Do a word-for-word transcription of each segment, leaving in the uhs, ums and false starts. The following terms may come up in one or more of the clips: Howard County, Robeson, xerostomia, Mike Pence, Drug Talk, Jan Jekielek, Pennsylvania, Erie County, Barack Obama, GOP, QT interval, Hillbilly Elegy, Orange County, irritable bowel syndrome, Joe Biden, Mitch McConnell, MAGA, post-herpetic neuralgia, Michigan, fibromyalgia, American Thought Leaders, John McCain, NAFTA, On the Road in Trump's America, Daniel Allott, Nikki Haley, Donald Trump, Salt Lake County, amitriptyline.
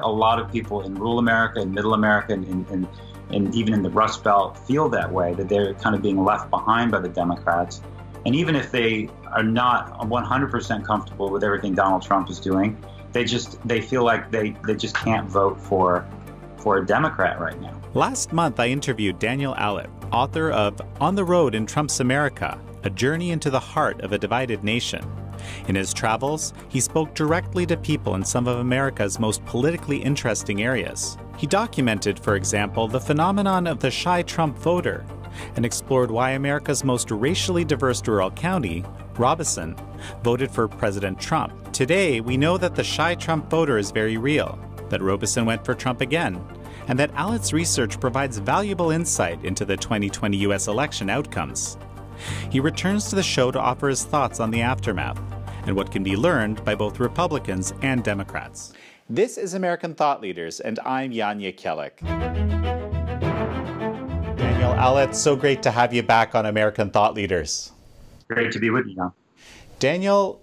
A lot of people in rural America, in middle America, and, and, and even in the Rust Belt feel that way, that they're kind of being left behind by the Democrats. And even if they are not one hundred percent comfortable with everything Donald Trump is doing, they just they feel like they, they just can't vote for, for a Democrat right now. Last month, I interviewed Daniel Allott, author of On the Road in Trump's America, A Journey into the Heart of a Divided Nation. In his travels, he spoke directly to people in some of America's most politically interesting areas. He documented, for example, the phenomenon of the shy Trump voter and explored why America's most racially diverse rural county, Robeson, voted for President Trump. Today, we know that the shy Trump voter is very real, that Robeson went for Trump again, and that Allott's research provides valuable insight into the twenty twenty U S election outcomes. He returns to the show to offer his thoughts on the aftermath and what can be learned by both Republicans and Democrats. This is American Thought Leaders, and I'm Jan Jekielek. Daniel Allott, so great to have you back on American Thought Leaders. Great to be with you, Jan. Daniel,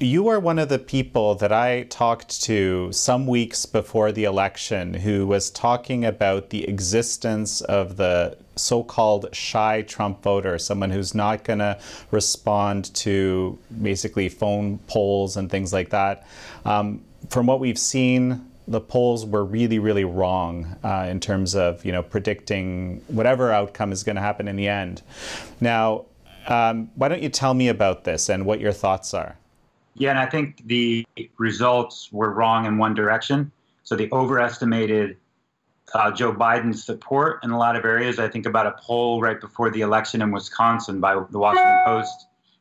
you are one of the people that I talked to some weeks before the election who was talking about the existence of the so-called shy Trump voter, someone who's not going to respond to basically phone polls and things like that. Um, from what we've seen, the polls were really, really wrong uh, in terms of, you know, predicting whatever outcome is going to happen in the end. Now, um, why don't you tell me about this and what your thoughts are? Yeah, and I think the results were wrong in one direction. So they overestimated Uh, Joe Biden's support in a lot of areas. I think about a poll right before the election in Wisconsin by the Washington Post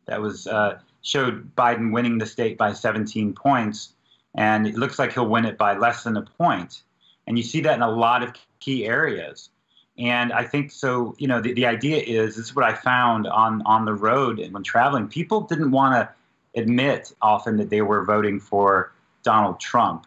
that was uh, showed Biden winning the state by seventeen points, and it looks like he'll win it by less than a point. And you see that in a lot of key areas. And I think so, you know, the, the idea is, this is what I found on, on the road and when traveling, people didn't want to admit often that they were voting for Donald Trump,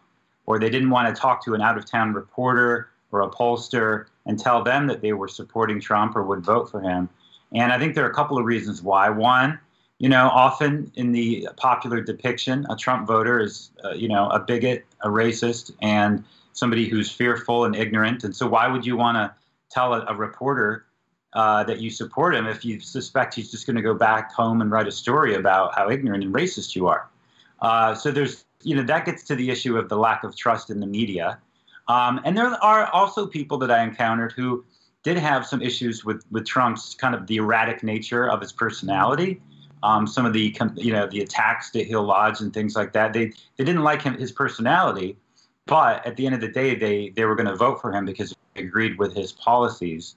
or they didn't want to talk to an out-of-town reporter or a pollster and tell them that they were supporting Trump or would vote for him. And I think there are a couple of reasons why. One, you know, often in the popular depiction, a Trump voter is, uh, you know, a bigot, a racist, and somebody who's fearful and ignorant. And so why would you want to tell a, a reporter uh, that you support him if you suspect he's just going to go back home and write a story about how ignorant and racist you are? Uh, so there's, you know, that gets to the issue of the lack of trust in the media. Um, and there are also people that I encountered who did have some issues with, with Trump's kind of the erratic nature of his personality, um, some of the, you know, the attacks that he'll lodge and things like that. They, they didn't like him, his personality, but at the end of the day, they, they were going to vote for him because they agreed with his policies.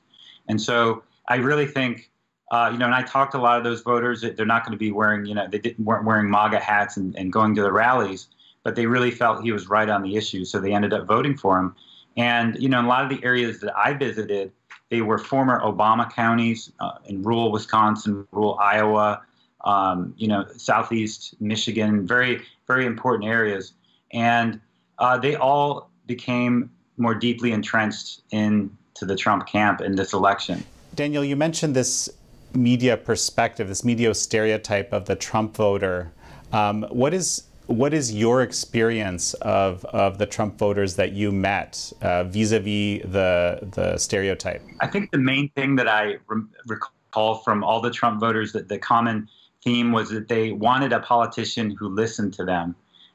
And so I really think, uh, you know, and I talked to a lot of those voters, that they're not going to be wearing, you know, they didn't, weren't wearing MAGA hats and, and going to the rallies. But they really felt he was right on the issue, so they ended up voting for him. And, you know, in a lot of the areas that I visited, they were former Obama counties uh, in rural Wisconsin, rural Iowa, um, you know, southeast Michigan, very, very important areas. And uh, they all became more deeply entrenched into the Trump camp in this election. Daniel, you mentioned this media perspective, this media stereotype of the Trump voter. Um, what is... What is your experience of, of the Trump voters that you met vis-a-vis uh, -vis the, the stereotype? I think the main thing that I re recall from all the Trump voters, that the common theme was that they wanted a politician who listened to them.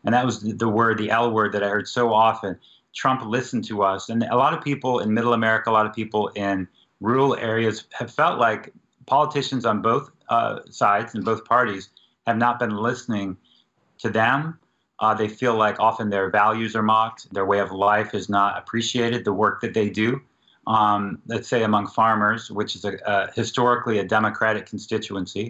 And that was the word, the L word that I heard so often. Trump listened to us. And a lot of people in middle America, a lot of people in rural areas have felt like politicians on both uh, sides and both parties have not been listening to them. Uh, they feel like often their values are mocked, their way of life is not appreciated, the work that they do, um, let's say among farmers, which is a, a historically a Democratic constituency,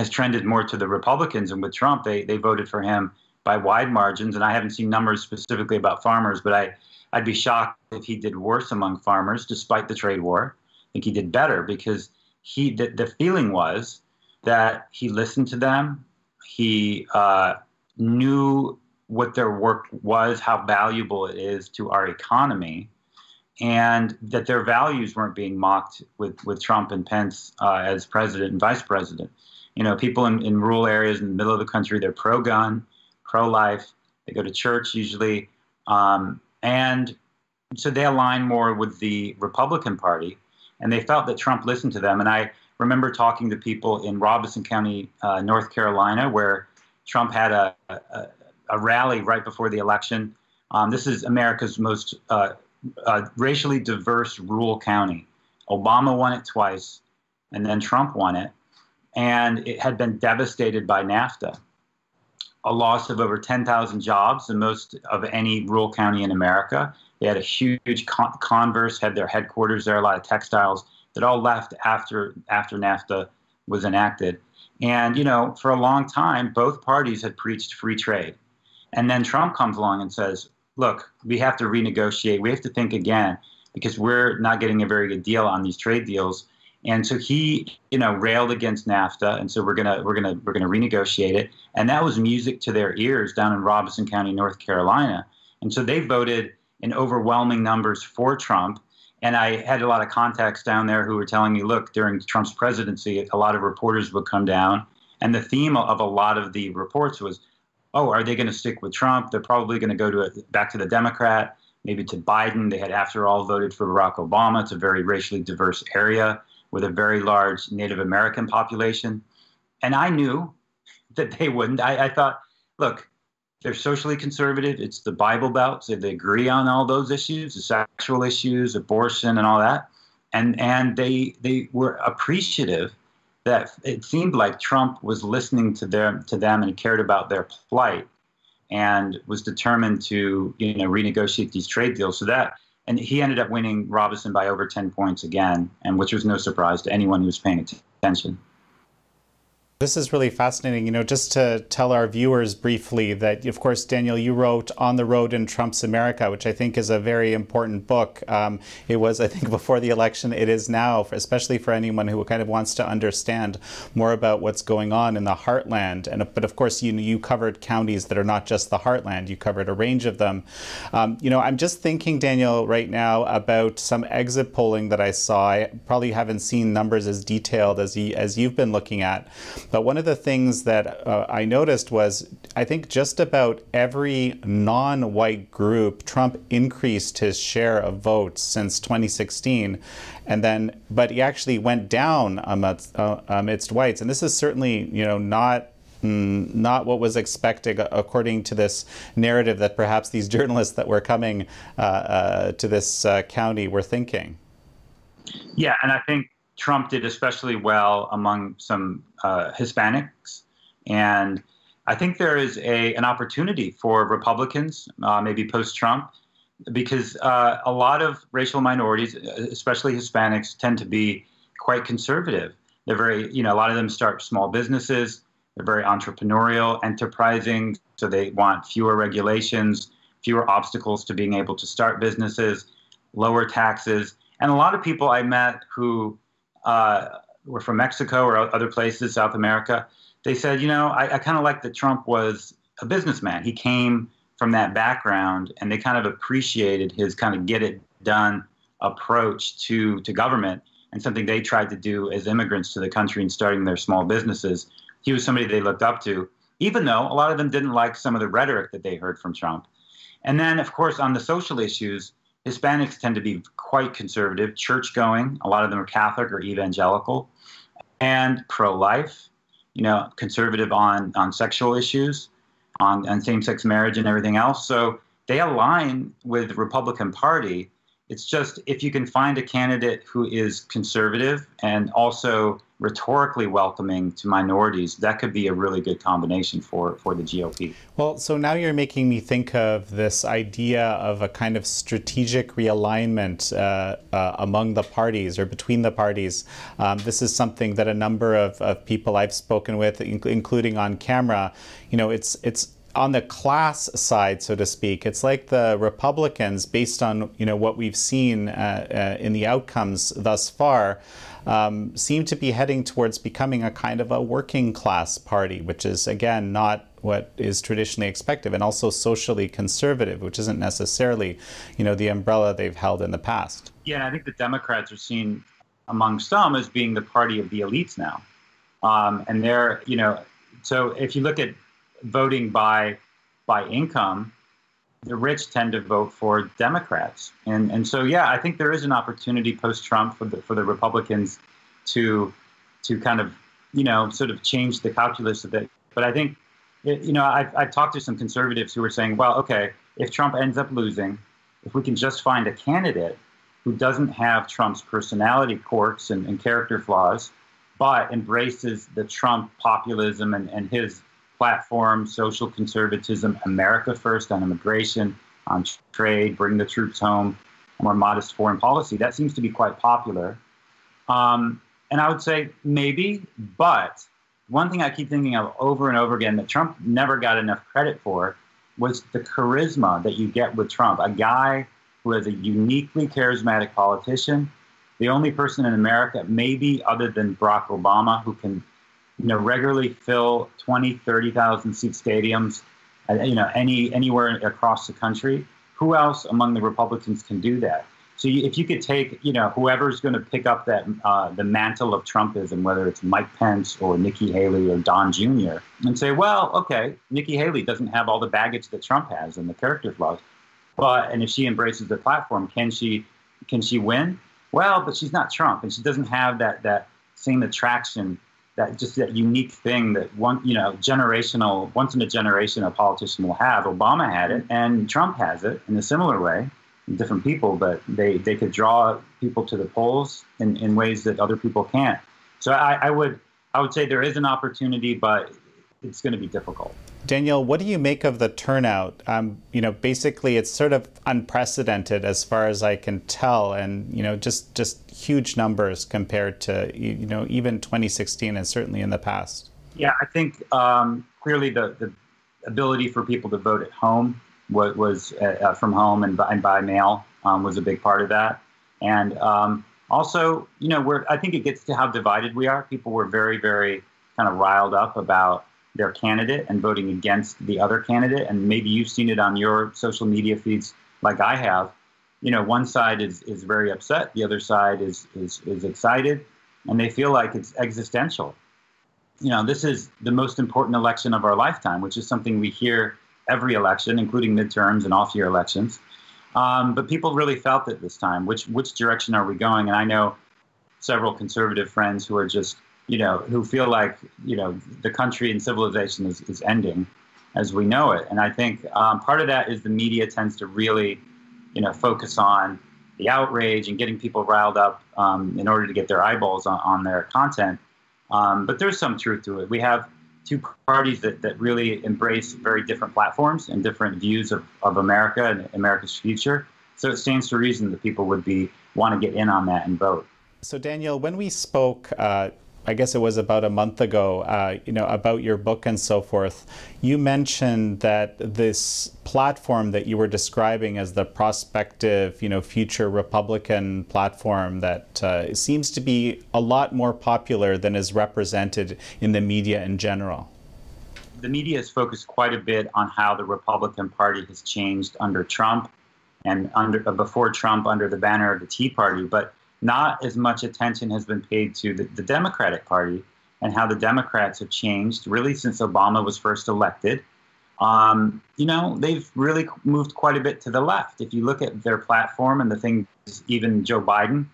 has trended more to the Republicans. And with Trump, they, they voted for him by wide margins. And I haven't seen numbers specifically about farmers, but I, I'd be shocked if he did worse among farmers, despite the trade war. I think he did better because he the, the feeling was that he listened to them, he uh, knew what their work was, how valuable it is to our economy, and that their values weren't being mocked with, with Trump and Pence uh, as president and vice president. You know, people in, in rural areas in the middle of the country, they're pro-gun, pro-life, they go to church usually, um, And so they align more with the Republican Party, and they felt that Trump listened to them. And I remember talking to people in Robeson County, uh, North Carolina, where Trump had a, a, a rally right before the election. Um, this is America's most uh, uh, racially diverse rural county. Obama won it twice, and then Trump won it. And it had been devastated by NAFTA, a loss of over ten thousand jobs, the most of any rural county in America. They had a huge con Converse, had their headquarters there, a lot of textiles that all left after, after NAFTA was enacted. And, you know, for a long time, both parties had preached free trade. And then Trump comes along and says, look, we have to renegotiate. We have to think again because we're not getting a very good deal on these trade deals. And so he, you know, railed against NAFTA, and so we're gonna we're gonna we're gonna renegotiate it, and that was music to their ears down in Robeson County, North Carolina, and so they voted in overwhelming numbers for Trump. And I had a lot of contacts down there who were telling me, look, during Trump's presidency, a lot of reporters would come down, and the theme of a lot of the reports was, oh, are they going to stick with Trump? They're probably going to go to a, back to the Democrat, maybe to Biden. They had, after all, voted for Barack Obama. It's a very racially diverse area with a very large Native American population. And I knew that they wouldn't. I, I thought, look, they're socially conservative. It's the Bible Belt. So they agree on all those issues, the sexual issues, abortion and all that. And, and they, they were appreciative that it seemed like Trump was listening to them, to them and cared about their plight and was determined to, you know, renegotiate these trade deals. So that, and he ended up winning Robeson by over ten points again, and which was no surprise to anyone who was paying attention. This is really fascinating. You know, just to tell our viewers briefly that, of course, Daniel, you wrote On the Road in Trump's America, which I think is a very important book. Um, it was, I think, before the election. It is now, especially for anyone who kind of wants to understand more about what's going on in the heartland. And but of course, you you covered counties that are not just the heartland. You covered a range of them. Um, you know, I'm just thinking, Daniel, right now about some exit polling that I saw. I probably haven't seen numbers as detailed as you, as you've been looking at. But one of the things that uh, I noticed was, I think just about every non-white group, Trump increased his share of votes since twenty sixteen, and then, but he actually went down amidst, uh, amidst whites. And this is certainly, you know, not Mm, not what was expected, according to this narrative that perhaps these journalists that were coming uh, uh, to this uh, county were thinking. Yeah, and I think Trump did especially well among some uh, Hispanics. And I think there is a, an opportunity for Republicans, uh, maybe post-Trump, because uh, a lot of racial minorities, especially Hispanics, tend to be quite conservative. They're very, you know, a lot of them start small businesses. They're very entrepreneurial, enterprising, so they want fewer regulations, fewer obstacles to being able to start businesses, lower taxes. And a lot of people I met who uh, were from Mexico or other places, South America, they said, you know, I, I kind of like that Trump was a businessman. He came from that background, and they kind of appreciated his kind of get-it-done approach to, to government and something they tried to do as immigrants to the country and starting their small businesses. He was somebody they looked up to, even though a lot of them didn't like some of the rhetoric that they heard from Trump. And then, of course, on the social issues, Hispanics tend to be quite conservative, church-going. A lot of them are Catholic or evangelical, and pro-life, you know, conservative on, on sexual issues, on, on same-sex marriage and everything else. So they align with the Republican Party. It's just if you can find a candidate who is conservative and also rhetorically welcoming to minorities, that could be a really good combination for, for the G O P. Well, so now you're making me think of this idea of a kind of strategic realignment uh, uh, among the parties or between the parties. Um, this is something that a number of, of people I've spoken with, inc- including on camera, you know, it's, it's, on the class side, so to speak, it's like the Republicans, based on you know what we've seen uh, uh, in the outcomes thus far, um, seem to be heading towards becoming a kind of a working class party, which is again not what is traditionally expected, and also socially conservative, which isn't necessarily you know the umbrella they've held in the past. Yeah, and I think the Democrats are seen among some as being the party of the elites now, um, and they're you know so if you look at voting by by income, the rich tend to vote for Democrats. And and so, yeah, I think there is an opportunity post-Trump for the, for the Republicans to to kind of, you know, sort of change the calculus a bit. But I think, you know, I've, I've talked to some conservatives who are saying, well, okay, if Trump ends up losing, if we can just find a candidate who doesn't have Trump's personality quirks and, and character flaws, but embraces the Trump populism and, and his platform, social conservatism, America first on immigration, on trade, bring the troops home, more modest foreign policy. That seems to be quite popular. Um, and I would say maybe, but one thing I keep thinking of over and over again that Trump never got enough credit for was the charisma that you get with Trump, a guy who is a uniquely charismatic politician, the only person in America, maybe other than Barack Obama, who can, you know, regularly fill twenty, thirty thousand seat stadiums, you know, any anywhere across the country. Who else among the Republicans can do that? So you, if you could take, you know, whoever's going to pick up that uh, the mantle of Trumpism, whether it's Mike Pence or Nikki Haley or Don Junior, and say, well, okay, Nikki Haley doesn't have all the baggage that Trump has and the character flaws, but and if she embraces the platform, can she can she win? Well, but she's not Trump, and she doesn't have that that same attraction. That just that unique thing that one, you know, generational, once in a generation a politician will have. Obama had it, and Trump has it in a similar way. Different people, but they, they could draw people to the polls in, in ways that other people can't. So I, I would I would say there is an opportunity, but it's going to be difficult. Daniel, what do you make of the turnout? Um, you know, basically, it's sort of unprecedented as far as I can tell, and you know, just just huge numbers compared to you know even twenty sixteen and certainly in the past. Yeah, I think um, clearly the the ability for people to vote at home was, was uh, from home and by, and by mail um, was a big part of that, and um, also you know we're I think it gets to how divided we are. People were very very kind of riled up about their candidate and voting against the other candidate. And maybe you've seen it on your social media feeds like I have. You know, one side is, is very upset. The other side is, is, is excited. And they feel like it's existential. You know, this is the most important election of our lifetime, which is something we hear every election, including midterms and off-year elections. Um, but people really felt it this time. Which, which direction are we going? And I know several conservative friends who are just you know, who feel like, you know, the country and civilization is, is ending as we know it. And I think um, part of that is the media tends to really, you know, focus on the outrage and getting people riled up um, in order to get their eyeballs on, on their content. Um, but there's some truth to it. We have two parties that, that really embrace very different platforms and different views of, of America and America's future. So it stands to reason that people would be want to get in on that and vote. So, Daniel, when we spoke, uh I guess it was about a month ago, uh, you know, about your book and so forth, you mentioned that this platform that you were describing as the prospective, you know, future Republican platform that uh, seems to be a lot more popular than is represented in the media in general. The media has focused quite a bit on how the Republican Party has changed under Trump and under uh, before Trump under the banner of the Tea Party, but not as much attention has been paid to the, the Democratic Party and how the Democrats have changed really since Obama was first elected. Um, you know, they've really moved quite a bit to the left. If you look at their platform and the things even Joe Biden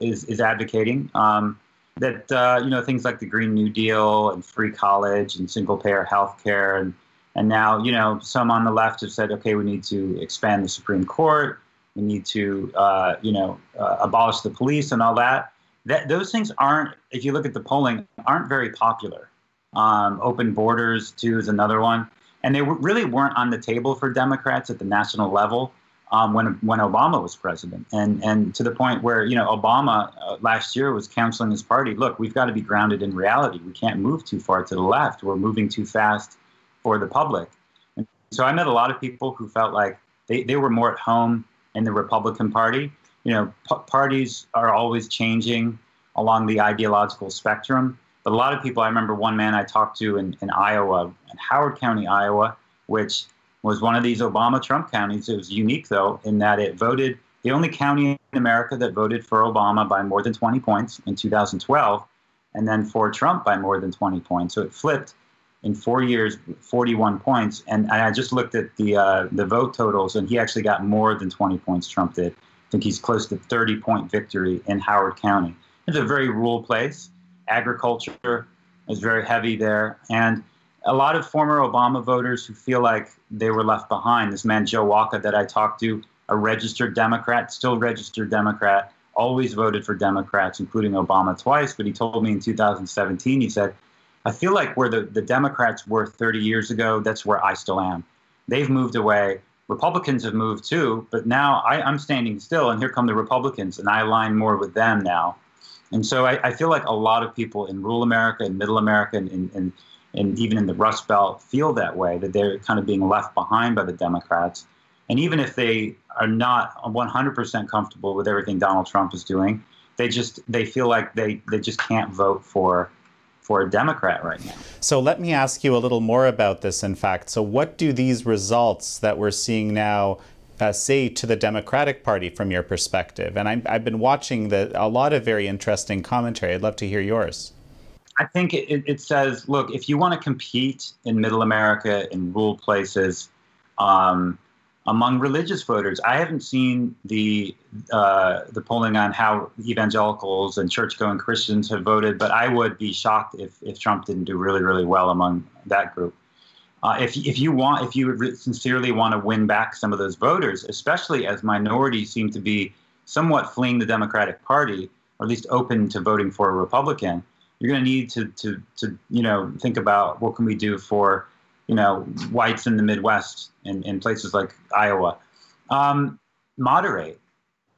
is, is advocating, um, that, uh, you know, things like the Green New Deal and free college and single payer health care. And, and now, you know, some on the left have said, OK, we need to expand the Supreme Court. We need to, uh, you know, uh, abolish the police and all that. That those things aren't, if you look at the polling, aren't very popular. Um, open borders, too, is another one. And they were, really weren't on the table for Democrats at the national level um, when when Obama was president. And, and to the point where, you know, Obama uh, last year was counseling his party, look, we've got to be grounded in reality. We can't move too far to the left. We're moving too fast for the public. And so I met a lot of people who felt like they, they were more at home in the Republican Party. You know, p parties are always changing along the ideological spectrum. But a lot of people, I remember one man I talked to in, in Iowa, in Howard County, Iowa, which was one of these Obama-Trump counties. It was unique, though, in that it voted, the only county in America that voted for Obama by more than twenty points in two thousand twelve, and then for Trump by more than twenty points. So it flipped in four years, forty-one points. And I just looked at the uh, the vote totals, and he actually got more than twenty points Trump did. I think he's close to thirty point victory in Howard County. It's a very rural place. Agriculture is very heavy there. And a lot of former Obama voters who feel like they were left behind. This man, Joe Walker, that I talked to, a registered Democrat, still registered Democrat, always voted for Democrats, including Obama twice. But he told me in two thousand seventeen, he said, I feel like where the, the Democrats were thirty years ago, that's where I still am. They've moved away. Republicans have moved too, but now I, I'm standing still, and here come the Republicans, and I align more with them now. And so I, I feel like a lot of people in rural America and middle America and, and, and, and even in the Rust Belt feel that way, that they're kind of being left behind by the Democrats. And even if they are not one hundred percent comfortable with everything Donald Trump is doing, they just they feel like they, they just can't vote for for a Democrat right now. So let me ask you a little more about this, in fact. So what do these results that we're seeing now uh, say to the Democratic Party from your perspective? And I'm, I've been watching the, a lot of very interesting commentary. I'd love to hear yours. I think it, it says, look, if you want to compete in middle America, in rural places, um, among religious voters, I haven't seen the uh, the polling on how evangelicals and church-going Christians have voted, but I would be shocked if, if Trump didn't do really, really well among that group. Uh, if if you want, if you sincerely want to win back some of those voters, especially as minorities seem to be somewhat fleeing the Democratic Party, or at least open to voting for a Republican, you're going to need to to to you know think about what can we do for, you know, whites in the Midwest and in places like Iowa. Um, moderate,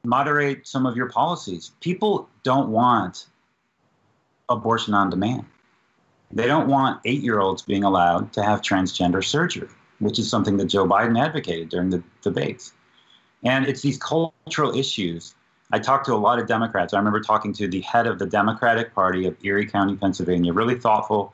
moderate some of your policies. People don't want abortion on demand. They don't want eight-year-olds being allowed to have transgender surgery, which is something that Joe Biden advocated during the debates. And it's these cultural issues. I talked to a lot of Democrats. I remember talking to the head of the Democratic Party of Erie County, Pennsylvania, really thoughtful,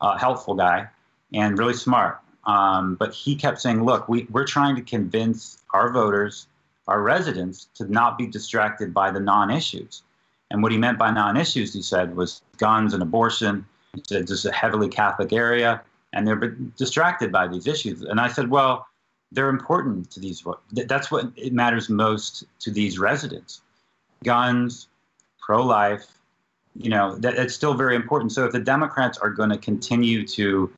uh, helpful guy, and really smart. Um, but he kept saying, look, we, we're trying to convince our voters, our residents, to not be distracted by the non-issues. And what he meant by non-issues, he said, was guns and abortion. He said, just a heavily Catholic area, and they're distracted by these issues. And I said, well, they're important to these. That's what it matters most to these residents. Guns, pro-life, you know, that, that's still very important. So if the Democrats are going to continue to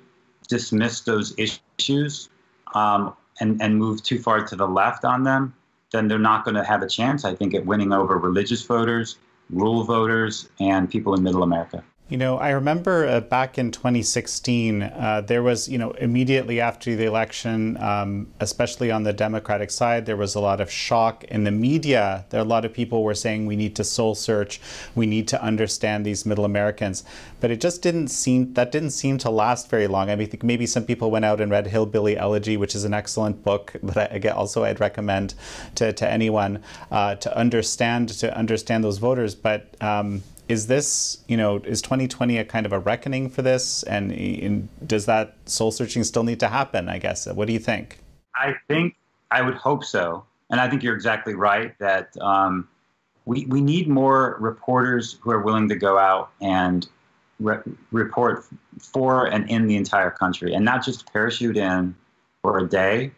dismiss those issues um, and, and move too far to the left on them, then they're not going to have a chance, I think, at winning over religious voters, rural voters, and people in middle America. You know, I remember uh, back in twenty sixteen, uh, there was, you know, immediately after the election, um, especially on the Democratic side, there was a lot of shock in the media. There, a lot of people were saying we need to soul search, we need to understand these middle Americans. But it just didn't seem, that didn't seem to last very long. I mean, I think maybe some people went out and read Hillbilly Elegy, which is an excellent book that I, I also I'd recommend to, to anyone uh, to understand, to understand those voters. But um, is this, you know, is twenty twenty a kind of a reckoning for this? And, and does that soul searching still need to happen, I guess? What do you think? I think, I would hope so. And I think you're exactly right that um, we, we need more reporters who are willing to go out and re report for and in the entire country and not just parachute in for a day.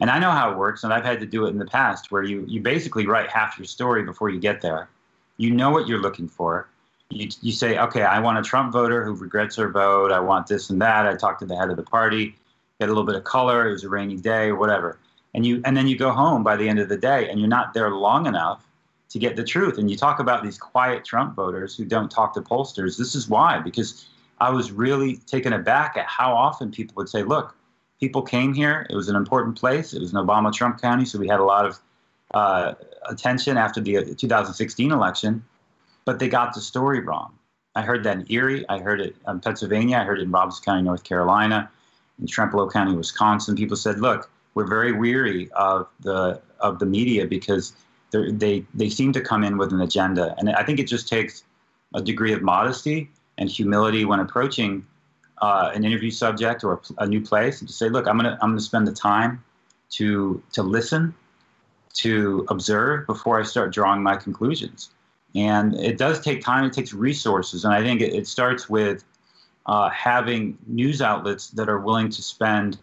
And I know how it works, and I've had to do it in the past, where you, you basically write half your story before you get there. You know what you're looking for. You, you say, okay, I want a Trump voter who regrets her vote. I want this and that. I talked to the head of the party, get a little bit of color. It was a rainy day, whatever. And you, and then you go home by the end of the day, and you're not there long enough to get the truth. And you talk about these quiet Trump voters who don't talk to pollsters. This is why, because I was really taken aback at how often people would say, look, people came here. It was an important place. It was an Obama-Trump county, so we had a lot of uh, attention after the two thousand sixteen election. But they got the story wrong. I heard that in Erie. I heard it in Pennsylvania. I heard it in Robeson County, North Carolina, in Trempealeau County, Wisconsin. People said, look, we're very weary of the of the media because they they seem to come in with an agenda. And I think it just takes a degree of modesty and humility when approaching uh, an interview subject or a, a new place, and to say, look, I'm gonna I'm gonna spend the time to to listen, to observe before I start drawing my conclusions. And it does take time, it takes resources, and I think it, it starts with uh, having news outlets that are willing to spend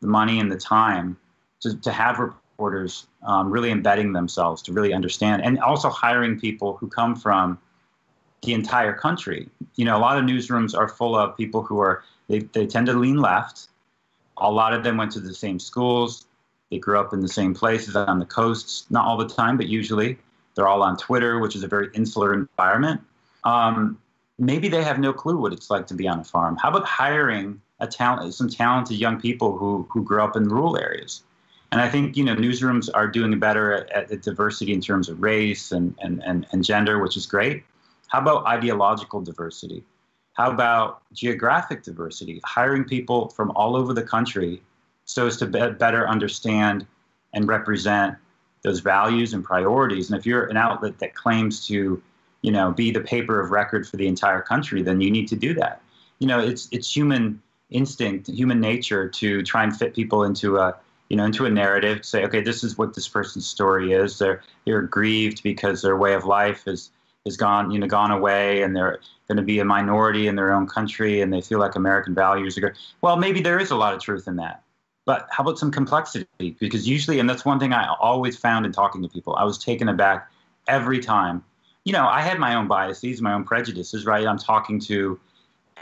the money and the time to, to have reporters um, really embedding themselves to really understand, and also hiring people who come from the entire country. You know, a lot of newsrooms are full of people who are, they, they tend to lean left. A lot of them went to the same schools. They grew up in the same places on the coasts, not all the time, but usually. They're all on Twitter, which is a very insular environment. Um, maybe they have no clue what it's like to be on a farm. How about hiring a talent, some talented young people who, who grew up in rural areas? And I think, you know, newsrooms are doing better at, at, at diversity in terms of race and, and, and, and gender, which is great. How about ideological diversity? How about geographic diversity? Hiring people from all over the country so as to be, better understand and represent those values and priorities. And if you're an outlet that claims to, you know, be the paper of record for the entire country, then you need to do that. You know, it's it's human instinct, human nature to try and fit people into a, you know, into a narrative. Say, okay, this is what this person's story is. They're they're grieved because their way of life is is gone, you know, gone away, and they're going to be a minority in their own country, and they feel like American values are good. Well, maybe there is a lot of truth in that. But how about some complexity? Because usually, and that's one thing I always found in talking to people, I was taken aback every time. You know, I had my own biases, my own prejudices, right? I'm talking to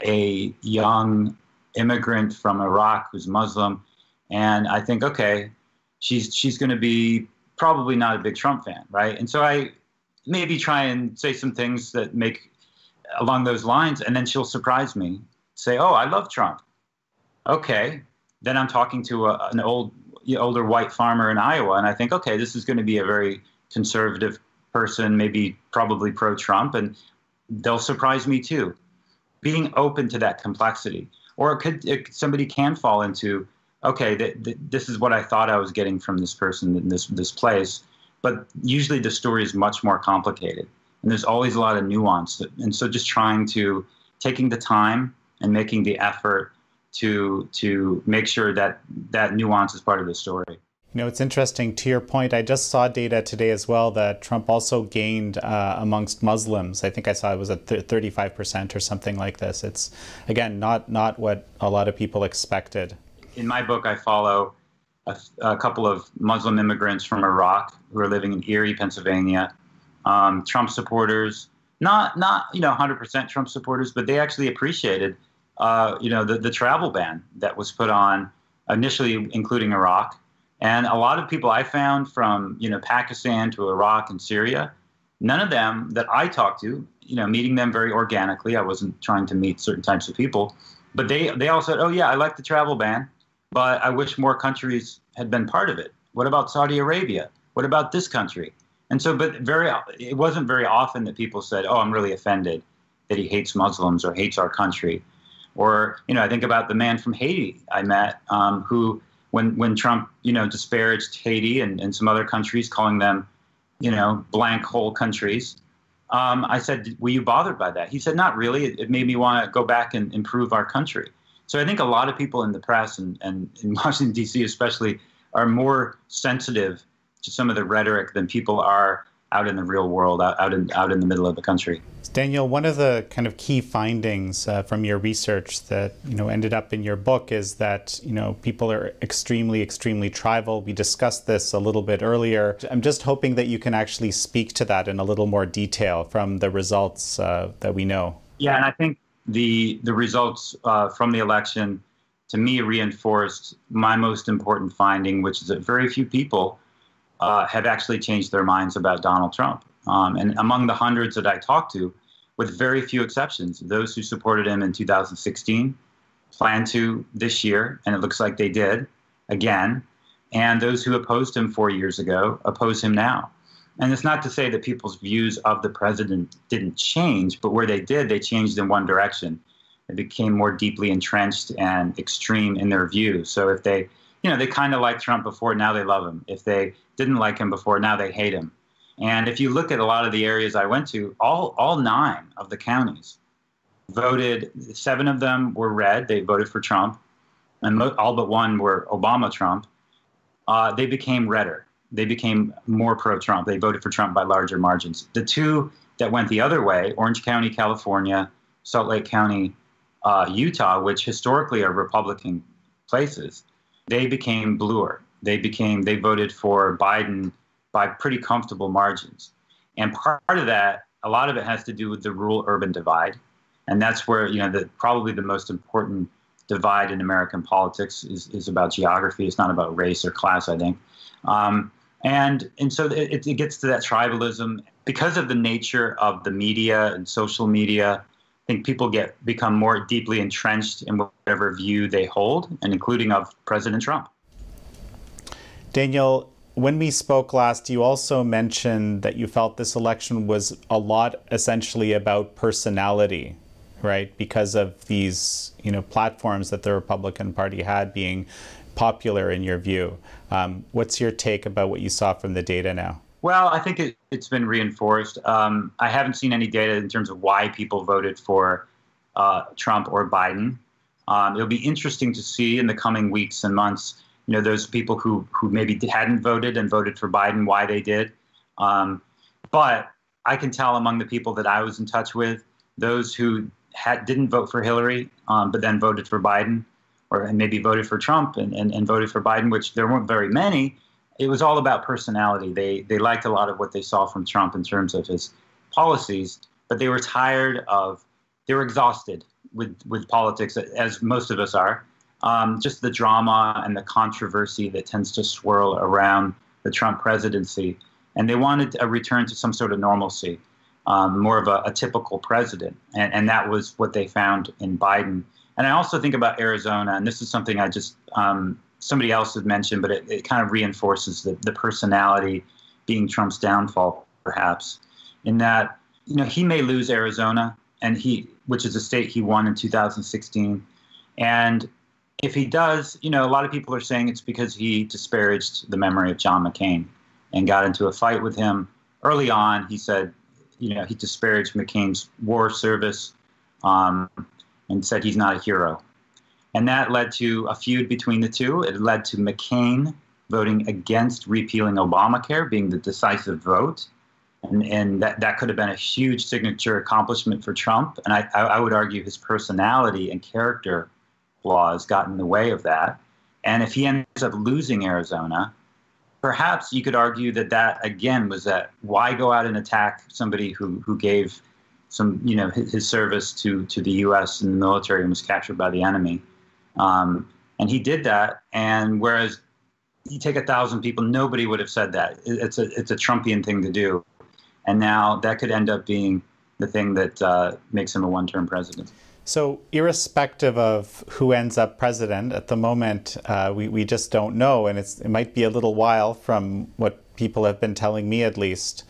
a young immigrant from Iraq who's Muslim, and I think, okay, she's she's going to be probably not a big Trump fan, right? And so I maybe try and say some things that make along those lines, and then she'll surprise me, say, oh, I love Trump. Okay. Then I'm talking to a, an old, older white farmer in Iowa, and I think, okay, this is going to be a very conservative person, maybe probably pro-Trump, and they'll surprise me too. Being open to that complexity, or it could it, somebody can fall into, okay, th th this is what I thought I was getting from this person in this this place, but usually the story is much more complicated, and there's always a lot of nuance. And so, just trying to taking the time and making the effort to to make sure that that nuance is part of the story. You know, it's interesting to your point. I just saw data today as well that Trump also gained uh, amongst Muslims. I think I saw it was at thirty-five percent or something like this. It's, again, not not what a lot of people expected. In my book, I follow a, a couple of Muslim immigrants from Iraq who are living in Erie, Pennsylvania. Um, Trump supporters, not not you know one hundred percent Trump supporters, but they actually appreciated Uh, you know, the, the travel ban that was put on initially, including Iraq. And a lot of people I found from, you know, Pakistan to Iraq and Syria, none of them that I talked to, you know, meeting them very organically. I wasn't trying to meet certain types of people, but they, they all said, oh, yeah, I like the travel ban, but I wish more countries had been part of it. What about Saudi Arabia? What about this country? And so, but very, it wasn't very often that people said, oh, I'm really offended that he hates Muslims or hates our country. Or, you know, I think about the man from Haiti I met um, who, when when Trump, you know, disparaged Haiti and, and some other countries, calling them, you know, blank hole countries, um, I said, were you bothered by that? He said, not really. It, it made me want to go back and improve our country. So I think a lot of people in the press and, and in Washington, D C especially, are more sensitive to some of the rhetoric than people are out in the real world, out, out, in, out in the middle of the country. Daniel, one of the kind of key findings uh, from your research that, you know, ended up in your book is that, you know, people are extremely, extremely tribal. We discussed this a little bit earlier. I'm just hoping that you can actually speak to that in a little more detail from the results uh, that we know. Yeah, and I think the, the results uh, from the election, to me, reinforced my most important finding, which is that very few people Uh, have actually changed their minds about Donald Trump. Um, and among the hundreds that I talked to, with very few exceptions, those who supported him in two thousand sixteen plan to this year, and it looks like they did again. And those who opposed him four years ago oppose him now. And it's not to say that people's views of the president didn't change, but where they did, they changed in one direction. They became more deeply entrenched and extreme in their views. So if they You know, they kind of liked Trump before, now they love him. If they didn't like him before, now they hate him. And if you look at a lot of the areas I went to, all, all nine of the counties voted, seven of them were red, they voted for Trump, and all but one were Obama-Trump. Uh, they became redder. They became more pro-Trump. They voted for Trump by larger margins. The two that went the other way, Orange County, California, Salt Lake County, uh, Utah, which historically are Republican places, they became bluer. They became, they voted for Biden by pretty comfortable margins. And part of that, a lot of it has to do with the rural-urban divide. And that's where, you know, the, probably the most important divide in American politics is, is about geography. It's not about race or class, I think. Um, and, and so it, it gets to that tribalism. Because of the nature of the media and social media, I think people get become more deeply entrenched in whatever view they hold, and including of President Trump. Daniel, when we spoke last, you also mentioned that you felt this election was a lot essentially about personality, right? Because of these, you know, platforms that the Republican Party had being popular in your view. Um, what's your take about what you saw from the data now? Well, I think it, it's been reinforced. Um, I haven't seen any data in terms of why people voted for uh, Trump or Biden. Um, it'll be interesting to see in the coming weeks and months, you know, those people who, who maybe hadn't voted and voted for Biden, why they did. Um, but I can tell among the people that I was in touch with, those who had, didn't vote for Hillary, um, but then voted for Biden, or maybe voted for Trump and, and, and voted for Biden, which there weren't very many. It was all about personality. They, they liked a lot of what they saw from Trump in terms of his policies, but they were tired of, they were exhausted with, with politics, as most of us are. Um, just the drama and the controversy that tends to swirl around the Trump presidency. And they wanted a return to some sort of normalcy, um, more of a, a typical president. And, and that was what they found in Biden. And I also think about Arizona, and this is something I just, um, somebody else had mentioned, but it, it kind of reinforces the, the personality being Trump's downfall, perhaps, in that, you know, he may lose Arizona, and he, which is a state he won in two thousand sixteen. And if he does, you know, a lot of people are saying it's because he disparaged the memory of John McCain and got into a fight with him. Early on, he said, you know, he disparaged McCain's war service um, and said he's not a hero. And that led to a feud between the two. It led to McCain voting against repealing Obamacare, being the decisive vote. And, and that, that could have been a huge signature accomplishment for Trump. And I, I would argue his personality and character laws got in the way of that. And if he ends up losing Arizona, perhaps you could argue that that, again, was that why go out and attack somebody who, who gave some, you know, his, his service to, to the U S in the military and was captured by the enemy. Um, and he did that. And whereas you take a thousand people, nobody would have said that. It, it's a, it's a Trumpian thing to do. And now that could end up being the thing that uh, makes him a one-term president. So irrespective of who ends up president, at the moment, uh, we, we just don't know. And it's, it might be a little while from what people have been telling me, at least.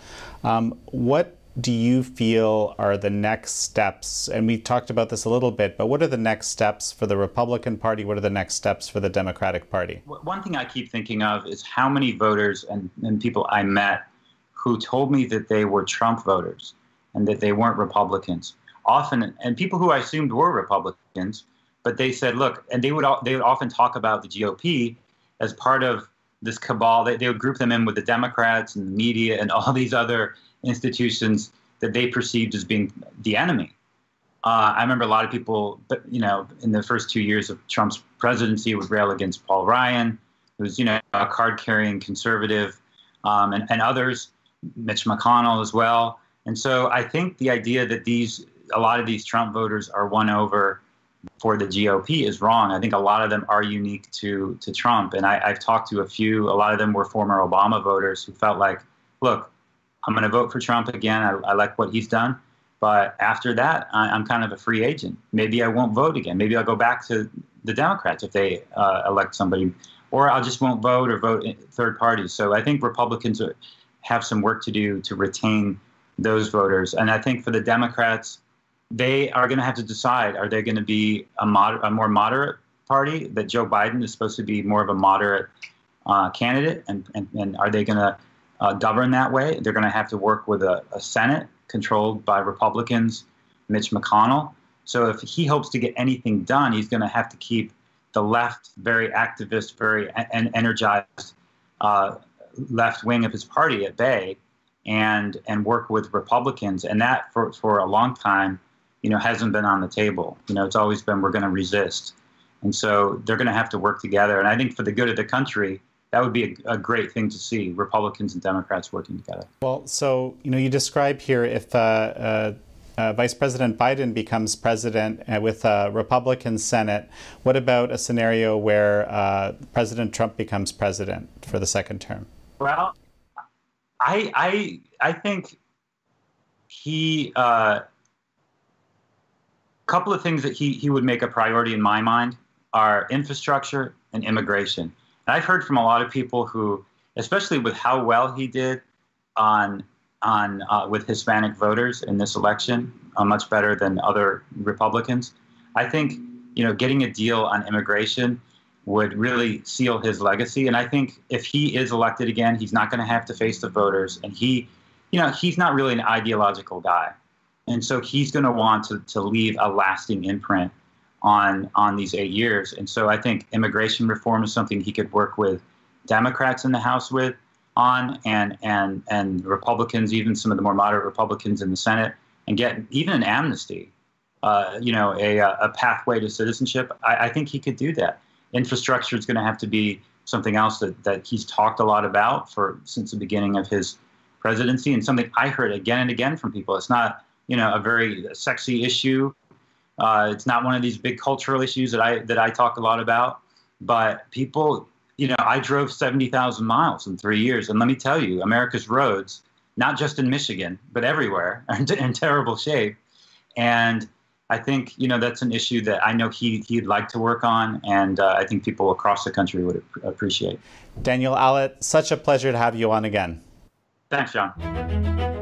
Um, what do you feel are the next steps? And we talked about this a little bit, but what are the next steps for the Republican Party? What are the next steps for the Democratic Party? One thing I keep thinking of is how many voters and, and people I met who told me that they were Trump voters and that they weren't Republicans. Often, and people who I assumed were Republicans, but they said, look, and they would they would often talk about the G O P as part of this cabal. They, they would group them in with the Democrats and the media and all these other institutions that they perceived as being the enemy. Uh, I remember a lot of people, but you know, in the first two years of Trump's presidency, would rail against Paul Ryan, who's you know a card-carrying conservative, um, and, and others, Mitch McConnell as well. And so I think the idea that these a lot of these Trump voters are won over for the G O P is wrong. I think a lot of them are unique to, to Trump. And I, I've talked to a few, a lot of them were former Obama voters who felt like, look, I'm going to vote for Trump again. I, I like what he's done. But after that, I, I'm kind of a free agent. Maybe I won't vote again. Maybe I'll go back to the Democrats if they uh, elect somebody, or I just won't vote or vote in third parties. So I think Republicans are, have some work to do to retain those voters. And I think for the Democrats, they are going to have to decide, are they going to be a, moder a more moderate party, that Joe Biden is supposed to be more of a moderate uh, candidate, and, and, and are they going to uh, govern that way? They're going to have to work with a, a Senate controlled by Republicans, Mitch McConnell. So if he hopes to get anything done, he's going to have to keep the left, very activist, very en energized uh, left wing of his party at bay and, and work with Republicans. And that, for, for a long time, you know, hasn't been on the table. You know, it's always been, we're going to resist. And so they're going to have to work together. And I think for the good of the country, that would be a, a great thing to see, Republicans and Democrats working together. Well, so, you know, you describe here if uh, uh, uh, Vice President Biden becomes president with a Republican Senate, what about a scenario where uh, President Trump becomes president for the second term? Well, I, I, I think he... Uh, A couple of things that he, he would make a priority in my mind are infrastructure and immigration. And I've heard from a lot of people who, especially with how well he did on, on, uh, with Hispanic voters in this election, uh, much better than other Republicans, I think, you know, getting a deal on immigration would really seal his legacy. And I think if he is elected again, he's not going to have to face the voters. And he, you know, he's not really an ideological guy. And so he's going to want to, to leave a lasting imprint on on these eight years. And so I think immigration reform is something he could work with Democrats in the House with on and and and Republicans, even some of the more moderate Republicans in the Senate, and get even an amnesty, uh, you know, a, a pathway to citizenship. I, I think he could do that. Infrastructure is going to have to be something else that, that he's talked a lot about for since the beginning of his presidency, and something I heard again and again from people. It's not, you know, a very sexy issue. Uh, it's not one of these big cultural issues that I that I talk a lot about. But people, you know, I drove seventy thousand miles in three years. And let me tell you, America's roads, not just in Michigan, but everywhere, are in terrible shape. And I think, you know, that's an issue that I know he, he'd like to work on. And uh, I think people across the country would ap- appreciate. Daniel Allott, such a pleasure to have you on again. Thanks, John.